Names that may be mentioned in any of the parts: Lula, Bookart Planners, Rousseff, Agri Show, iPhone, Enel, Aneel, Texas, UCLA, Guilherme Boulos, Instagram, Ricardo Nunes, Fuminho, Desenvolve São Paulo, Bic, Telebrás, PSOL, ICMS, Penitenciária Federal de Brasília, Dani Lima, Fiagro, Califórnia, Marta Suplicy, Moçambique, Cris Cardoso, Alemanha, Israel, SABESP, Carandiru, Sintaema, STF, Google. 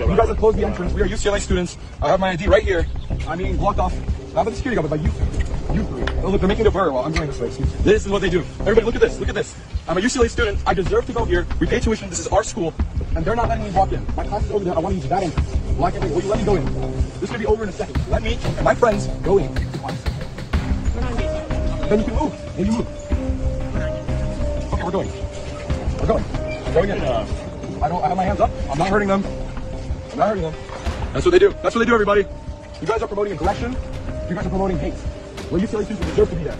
You guys have closed the entrance. We are UCLA students. I have my ID right here. I mean, blocked off. Not by the security guard, but by you. You three. Oh, look, they're making it very well. I'm going this way. Excuse me. This is what they do. Everybody, look at this. Look at this. I'm a UCLA student. I deserve to go here. We pay tuition. This is our school, and they're not letting me walk in. My class is over there. I want to use that entrance. Why can't they? Will you let me go in? This is gonna be over in a second. Let me and my friends go in. Then you can move. Then you move. Okay, we're going. We're going. We're going in. I have my hands up. I'm not hurting them. I'm not hurting them. That's what they do. That's what they do, everybody. You guys are promoting aggression. You guys are promoting hate. Well, UCLA students deserve to be there.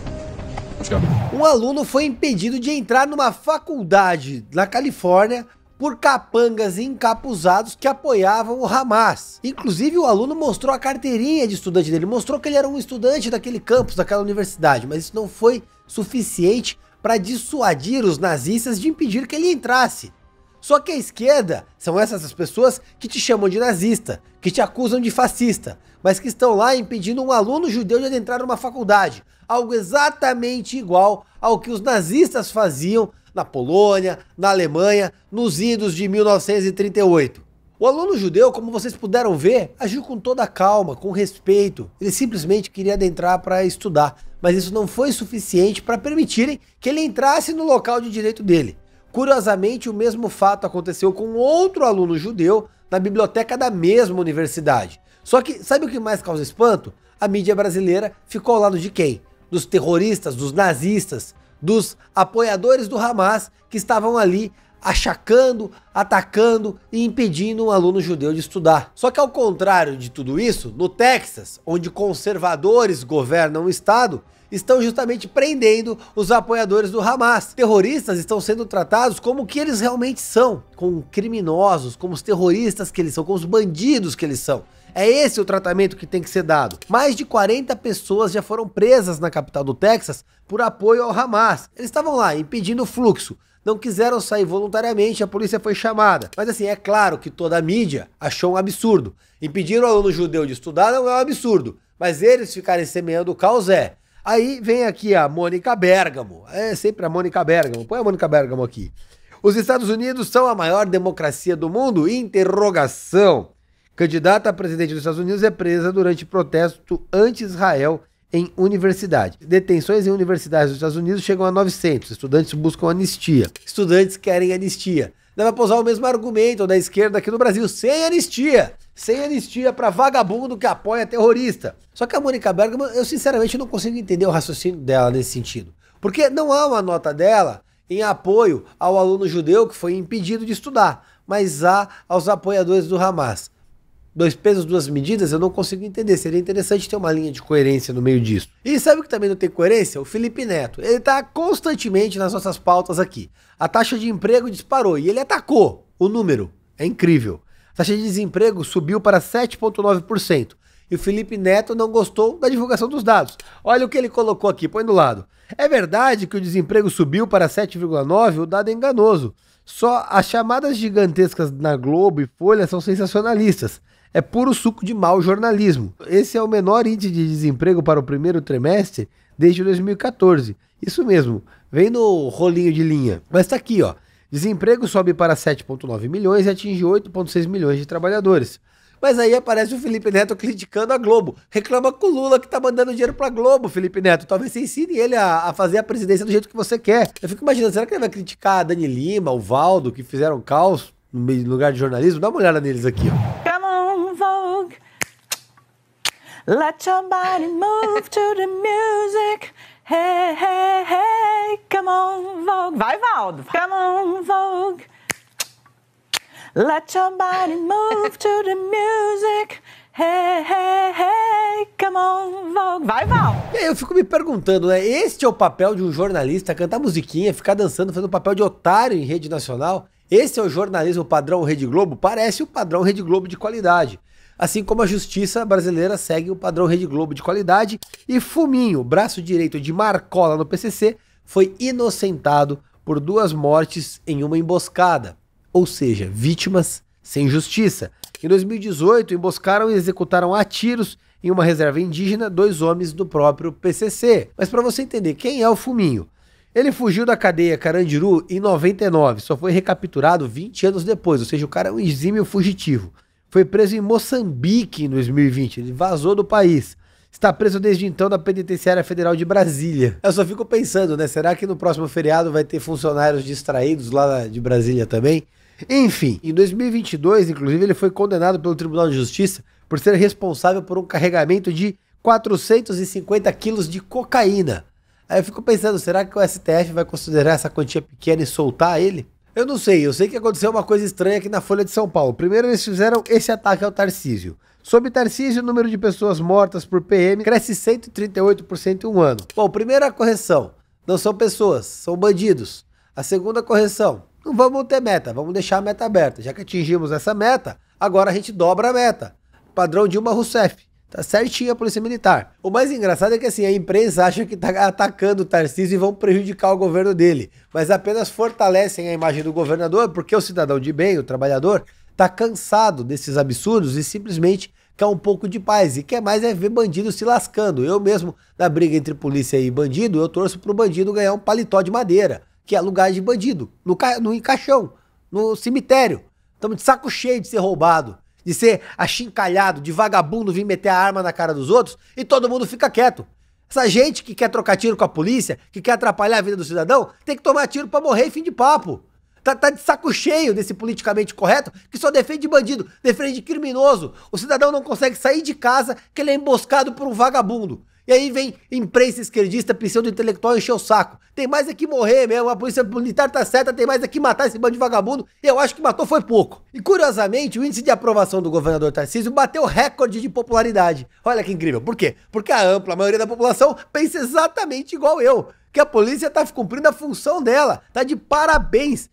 Let's go. Um aluno foi impedido de entrar numa faculdade na Califórnia por capangas encapuzados que apoiavam o Hamas. Inclusive, o aluno mostrou a carteirinha de estudante dele, mostrou que ele era um estudante daquele campus, daquela universidade, mas isso não foi suficiente para dissuadir os nazistas de impedir que ele entrasse. Só que a esquerda são essas pessoas que te chamam de nazista, que te acusam de fascista, mas que estão lá impedindo um aluno judeu de adentrar numa faculdade, algo exatamente igual ao que os nazistas faziam na Polônia, na Alemanha, nos idos de 1938. O aluno judeu, como vocês puderam ver, agiu com toda a calma, com respeito. Ele simplesmente queria adentrar para estudar, mas isso não foi suficiente para permitirem que ele entrasse no local de direito dele. Curiosamente, o mesmo fato aconteceu com outro aluno judeu na biblioteca da mesma universidade. Só que, sabe o que mais causa espanto? A mídia brasileira ficou ao lado de quem? Dos terroristas, dos nazistas, dos apoiadores do Hamas que estavam ali achacando, atacando e impedindo um aluno judeu de estudar. Só que ao contrário de tudo isso, no Texas, onde conservadores governam o estado, estão justamente prendendo os apoiadores do Hamas. Terroristas estão sendo tratados como o que eles realmente são, como criminosos, como os terroristas que eles são, como os bandidos que eles são. É esse o tratamento que tem que ser dado. Mais de 40 pessoas já foram presas na capital do Texas por apoio ao Hamas. Eles estavam lá impedindo o fluxo, não quiseram sair voluntariamente, a polícia foi chamada. Mas assim, é claro que toda a mídia achou um absurdo. Impedir o aluno judeu de estudar não é um absurdo, mas eles ficarem semeando o caos é. Aí vem aqui a Mônica Bergamo, é sempre a Mônica Bergamo, põe a Mônica Bergamo aqui. Os Estados Unidos são a maior democracia do mundo? Interrogação. Candidata a presidente dos Estados Unidos é presa durante protesto anti-Israel em universidade. Detenções em universidades dos Estados Unidos chegam a 900. Estudantes buscam anistia. Estudantes querem anistia. Deve posar o mesmo argumento da esquerda aqui no Brasil. Sem anistia. Sem anistia para vagabundo que apoia terrorista. Só que a Mônica Bergamo, eu sinceramente não consigo entender o raciocínio dela nesse sentido. Porque não há uma nota dela em apoio ao aluno judeu que foi impedido de estudar, mas há aos apoiadores do Hamas. Dois pesos, duas medidas, eu não consigo entender. Seria interessante ter uma linha de coerência no meio disso. E sabe o que também não tem coerência? O Felipe Neto. Ele está constantemente nas nossas pautas aqui. A taxa de emprego disparou e ele atacou o número. É incrível. A taxa de desemprego subiu para 7,9%. E o Felipe Neto não gostou da divulgação dos dados. Olha o que ele colocou aqui, põe do lado. É verdade que o desemprego subiu para 7,9%, o dado é enganoso. Só as chamadas gigantescas na Globo e Folha são sensacionalistas. É puro suco de mau jornalismo. Esse é o menor índice de desemprego para o primeiro trimestre desde 2014. Isso mesmo, vem no rolinho de linha. Mas tá aqui, ó. Desemprego sobe para 7,9 milhões e atinge 8,6 milhões de trabalhadores. Mas aí aparece o Felipe Neto criticando a Globo. Reclama com o Lula que tá mandando dinheiro pra Globo, Felipe Neto. Talvez você ensine ele a fazer a presidência do jeito que você quer. Eu fico imaginando, será que ele vai criticar a Dani Lima, o Valdo, que fizeram caos no lugar de jornalismo? Dá uma olhada neles aqui, ó. Let your body move to the music. Hey, hey, hey. Come on, Vogue. Vai, Valdo. Come on, Vogue. Let your body move to the music. Hey, hey, hey. Come on, Vogue. Vai, Valdo. E aí eu fico me perguntando, né? Este é o papel de um jornalista? Cantar musiquinha, ficar dançando, fazendo papel de otário em rede nacional? Esse é o jornalismo padrão Rede Globo? Parece o padrão Rede Globo de qualidade. Assim como a justiça brasileira segue o padrão Rede Globo de qualidade, e Fuminho, braço direito de Marcola no PCC, foi inocentado por 2 mortes em uma emboscada, ou seja, vítimas sem justiça. Em 2018, emboscaram e executaram a tiros em uma reserva indígena 2 homens do próprio PCC. Mas para você entender quem é o Fuminho, ele fugiu da cadeia Carandiru em 99, só foi recapturado 20 anos depois, ou seja, o cara é um exímio fugitivo. Foi preso em Moçambique em 2020. Ele vazou do país. Está preso desde então na Penitenciária Federal de Brasília. Eu só fico pensando, né? Será que no próximo feriado vai ter funcionários distraídos lá de Brasília também? Enfim, em 2022, inclusive, ele foi condenado pelo Tribunal de Justiça por ser responsável por um carregamento de 450 quilos de cocaína. Aí eu fico pensando, será que o STF vai considerar essa quantia pequena e soltar ele? Eu não sei, eu sei que aconteceu uma coisa estranha aqui na Folha de São Paulo. Primeiro eles fizeram esse ataque ao Tarcísio. Sob Tarcísio, o número de pessoas mortas por PM cresce 138% em um ano. Bom, primeira correção, não são pessoas, são bandidos. A segunda correção, não vamos ter meta, vamos deixar a meta aberta. Já que atingimos essa meta, agora a gente dobra a meta. Padrão Dilma Rousseff. Tá certinho a polícia militar. O mais engraçado é que assim, a imprensa acha que tá atacando o Tarcísio e vão prejudicar o governo dele. Mas apenas fortalecem a imagem do governador, porque o cidadão de bem, o trabalhador, tá cansado desses absurdos e simplesmente quer um pouco de paz. E quer mais é ver bandido se lascando. Eu mesmo, na briga entre polícia e bandido, eu torço pro bandido ganhar um paletó de madeira, que é lugar de bandido, no caixão, no cemitério. Estamos de saco cheio de ser roubado, de ser achincalhado, de vagabundo vir meter a arma na cara dos outros e todo mundo fica quieto. Essa gente que quer trocar tiro com a polícia, que quer atrapalhar a vida do cidadão, tem que tomar tiro pra morrer e fim de papo. Tá de saco cheio desse politicamente correto que só defende bandido, defende criminoso. O cidadão não consegue sair de casa que ele é emboscado por um vagabundo. E aí vem imprensa esquerdista, pseudo-intelectual encher o saco. Tem mais é que morrer mesmo, a polícia militar tá certa, tem mais é que matar esse bando de vagabundo. Eu acho que matou foi pouco. E curiosamente, o índice de aprovação do governador Tarcísio bateu recorde de popularidade. Olha que incrível, por quê? Porque a ampla maioria da população pensa exatamente igual eu, que a polícia tá cumprindo a função dela, tá de parabéns,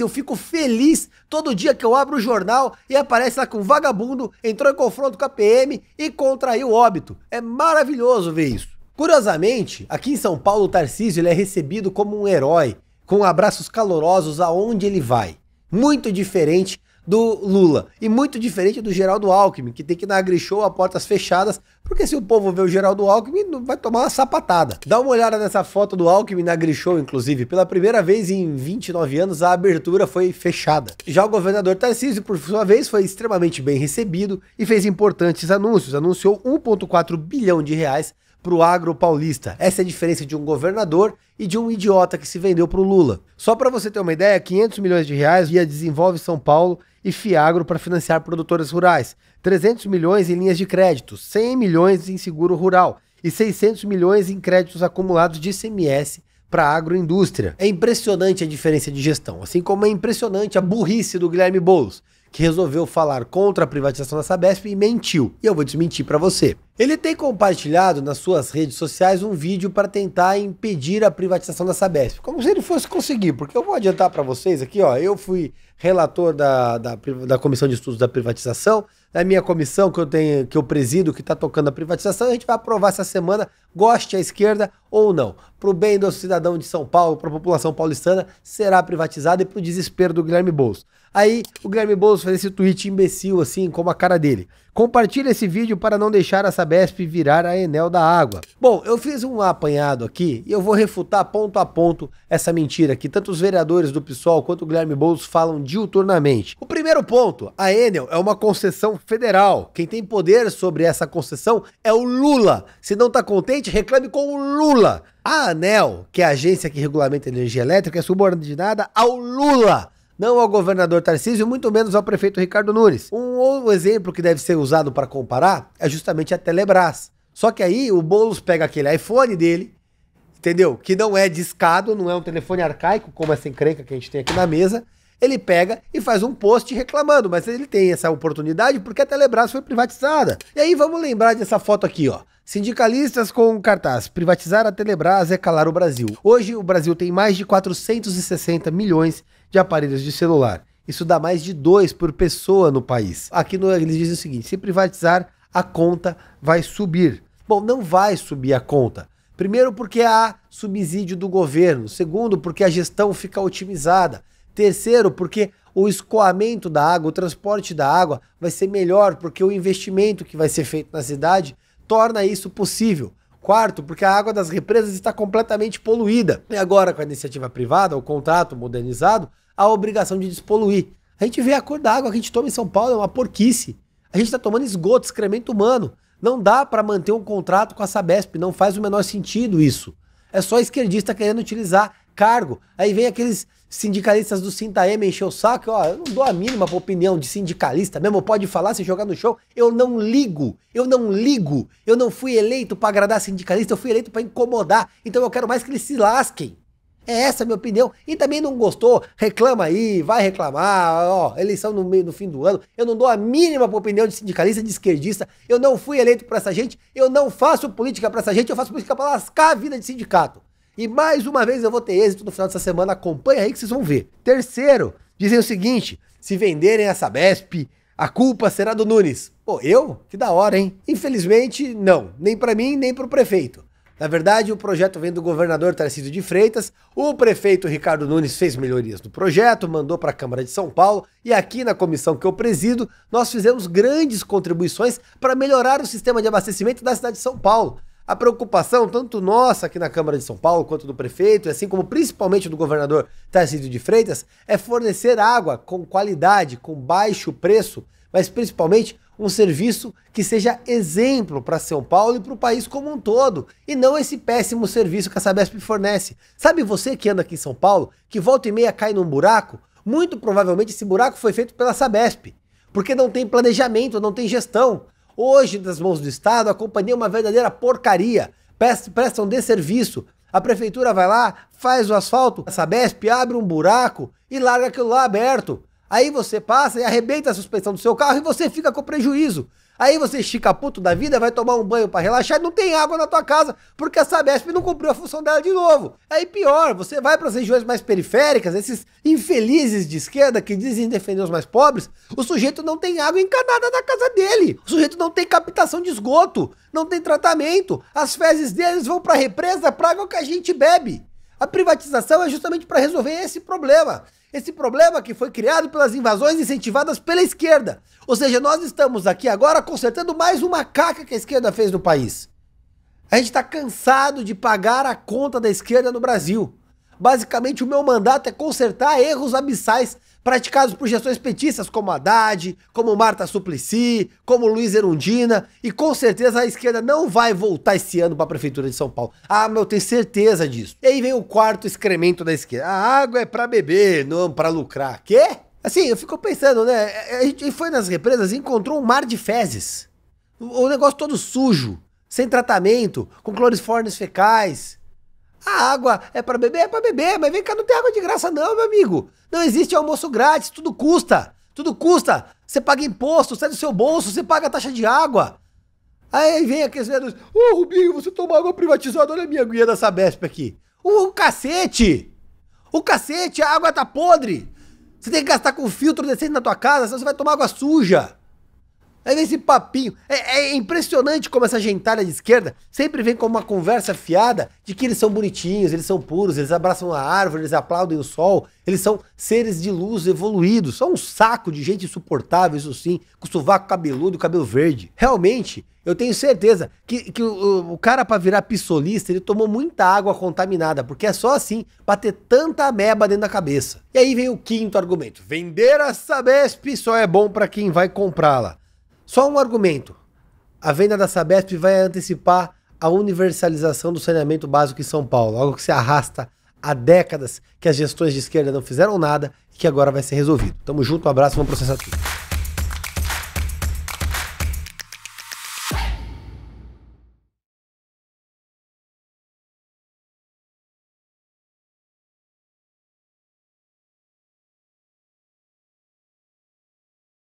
eu fico feliz todo dia que eu abro o jornal e aparece lá que um vagabundo entrou em confronto com a PM e contraiu óbito, é maravilhoso ver isso. Curiosamente, aqui em São Paulo o Tarcísio ele é recebido como um herói, com abraços calorosos aonde ele vai, muito diferente do Lula, e muito diferente do Geraldo Alckmin, que tem que ir na Agri Show a portas fechadas, porque se o povo vê o Geraldo Alckmin, vai tomar uma sapatada. Dá uma olhada nessa foto do Alckmin na Agri Show, inclusive, pela primeira vez em 29 anos a abertura foi fechada. Já o governador Tarcísio, por sua vez, foi extremamente bem recebido e fez importantes anúncios, anunciou 1,4 bilhão de reais para o agro paulista. Essa é a diferença de um governador e de um idiota que se vendeu para o Lula. Só para você ter uma ideia, 500 milhões de reais via Desenvolve São Paulo e Fiagro para financiar produtores rurais, 300 milhões em linhas de crédito, 100 milhões em seguro rural e 600 milhões em créditos acumulados de ICMS para a agroindústria. É impressionante a diferença de gestão, assim como é impressionante a burrice do Guilherme Boulos, que resolveu falar contra a privatização da Sabesp e mentiu. E eu vou desmentir para você. Ele tem compartilhado nas suas redes sociais um vídeo para tentar impedir a privatização da Sabesp. Como se ele fosse conseguir, porque eu vou adiantar para vocês aqui, ó, eu fui relator da Comissão de Estudos da Privatização, da minha comissão que eu presido, que está tocando a privatização, a gente vai aprovar essa semana, goste a esquerda ou não. Para o bem do cidadão de São Paulo, para a população paulistana, será privatizada e para o desespero do Guilherme Boulos. Aí o Guilherme Boulos fez esse tweet imbecil, assim, como a cara dele. Compartilha esse vídeo para não deixar a Sabesp virar a Enel da água. Bom, eu fiz um apanhado aqui e eu vou refutar ponto a ponto essa mentira que tanto os vereadores do PSOL quanto o Guilherme Boulos falam diuturnamente. O primeiro ponto, a Enel é uma concessão federal. Quem tem poder sobre essa concessão é o Lula. Se não tá contente, reclame com o Lula. A Aneel, que é a agência que regulamenta a energia elétrica, é subordinada ao Lula. Não ao governador Tarcísio, muito menos ao prefeito Ricardo Nunes. Um outro exemplo que deve ser usado para comparar é justamente a Telebrás. Só que aí o Boulos pega aquele iPhone dele, entendeu? Que não é discado, não é um telefone arcaico, como essa encrenca que a gente tem aqui na mesa. Ele pega e faz um post reclamando, mas ele tem essa oportunidade porque a Telebrás foi privatizada. E aí vamos lembrar dessa foto aqui, ó. Sindicalistas com cartaz, privatizar a Telebrás é calar o Brasil. Hoje o Brasil tem mais de 460 milhões de aparelhos de celular. Isso dá mais de 2 por pessoa no país. Aqui eles dizem o seguinte, se privatizar a conta vai subir. Bom, não vai subir a conta. Primeiro porque há subsídio do governo. Segundo porque a gestão fica otimizada. Terceiro, porque o escoamento da água, o transporte da água vai ser melhor, porque o investimento que vai ser feito na cidade torna isso possível. Quarto, porque a água das represas está completamente poluída. E agora, com a iniciativa privada, o contrato modernizado, há a obrigação de despoluir. A gente vê a cor da água que a gente toma em São Paulo, é uma porquice. A gente está tomando esgoto, excremento humano. Não dá para manter um contrato com a Sabesp, não faz o menor sentido isso. É só esquerdista querendo utilizar cargo. Aí vem aqueles sindicalistas do Sintaema encher o saco. Ó, eu não dou a mínima pra opinião de sindicalista mesmo, pode falar, se jogar no show. Eu não ligo, eu não ligo. Eu não fui eleito para agradar sindicalista, eu fui eleito para incomodar. Então eu quero mais que eles se lasquem. É essa a minha opinião. E também não gostou, reclama aí, vai reclamar, ó, eleição no meio, no fim do ano. Eu não dou a mínima pra opinião de sindicalista, de esquerdista. Eu não fui eleito pra essa gente, eu não faço política pra essa gente, eu faço política pra lascar a vida de sindicato. E mais uma vez eu vou ter êxito no final dessa semana, acompanha aí que vocês vão ver. Terceiro, dizem o seguinte, se venderem a Sabesp, a culpa será do Nunes. Pô, eu? Que da hora, hein? Infelizmente, não. Nem pra mim, nem pro prefeito. Na verdade, o projeto vem do governador Tarcísio de Freitas, o prefeito Ricardo Nunes fez melhorias no projeto, mandou para a Câmara de São Paulo e aqui na comissão que eu presido, nós fizemos grandes contribuições para melhorar o sistema de abastecimento da cidade de São Paulo. A preocupação, tanto nossa aqui na Câmara de São Paulo, quanto do prefeito, assim como principalmente do governador Tarcísio de Freitas, é fornecer água com qualidade, com baixo preço, mas principalmente um serviço que seja exemplo para São Paulo e para o país como um todo, e não esse péssimo serviço que a Sabesp fornece. Sabe você que anda aqui em São Paulo, que volta e meia cai num buraco? Muito provavelmente esse buraco foi feito pela Sabesp, porque não tem planejamento, não tem gestão. Hoje, nas mãos do Estado, a companhia é uma verdadeira porcaria, prestam desserviço. A prefeitura vai lá, faz o asfalto, a Sabesp abre um buraco e larga aquilo lá aberto. Aí você passa e arrebenta a suspensão do seu carro e você fica com prejuízo. Aí você fica puto da vida, vai tomar um banho para relaxar e não tem água na tua casa, porque a Sabesp não cumpriu a função dela de novo. Aí pior, você vai para as regiões mais periféricas, esses infelizes de esquerda que dizem defender os mais pobres, o sujeito não tem água encanada na casa dele, o sujeito não tem captação de esgoto, não tem tratamento, as fezes deles vão para a represa, para água que a gente bebe. A privatização é justamente para resolver esse problema. Esse problema que foi criado pelas invasões incentivadas pela esquerda. Ou seja, nós estamos aqui agora consertando mais uma caca que a esquerda fez no país. A gente está cansado de pagar a conta da esquerda no Brasil. Basicamente, o meu mandato é consertar erros abissais praticados por gestões petistas como Haddad, como Marta Suplicy, como Luiz Erundina, e com certeza a esquerda não vai voltar esse ano para a Prefeitura de São Paulo. Ah, mas eu tenho certeza disso. E aí vem o quarto excremento da esquerda. A água é para beber, não para lucrar. Quê? Assim, eu fico pensando, né? A gente foi nas represas e encontrou um mar de fezes. O negócio todo sujo, sem tratamento, com cloriformes fecais. A água é pra beber, mas vem cá, não tem água de graça não, meu amigo. Não existe almoço grátis, tudo custa. Tudo custa. Você paga imposto, sai do seu bolso, você paga a taxa de água. Aí vem aqueles velhos, ô Rubinho, você toma água privatizada, olha a minha guia da Sabesp aqui. O cacete! O cacete, a água tá podre. Você tem que gastar com filtro decente na tua casa, senão você vai tomar água suja. Aí vem esse papinho. É impressionante como essa gentalha de esquerda sempre vem com uma conversa fiada de que eles são bonitinhos, eles são puros, eles abraçam a árvore, eles aplaudem o sol, eles são seres de luz evoluídos. Só um saco de gente insuportável, isso sim, com sovaco cabeludo e cabelo verde. Realmente, eu tenho certeza que o cara pra virar pissolista, ele tomou muita água contaminada, porque é só assim pra ter tanta ameba dentro da cabeça. E aí vem o quinto argumento. Vender a Sabesp só é bom pra quem vai comprá-la. Só um argumento, a venda da Sabesp vai antecipar a universalização do saneamento básico em São Paulo, algo que se arrasta há décadas, que as gestões de esquerda não fizeram nada e que agora vai ser resolvido. Tamo junto, um abraço, vamos processar tudo.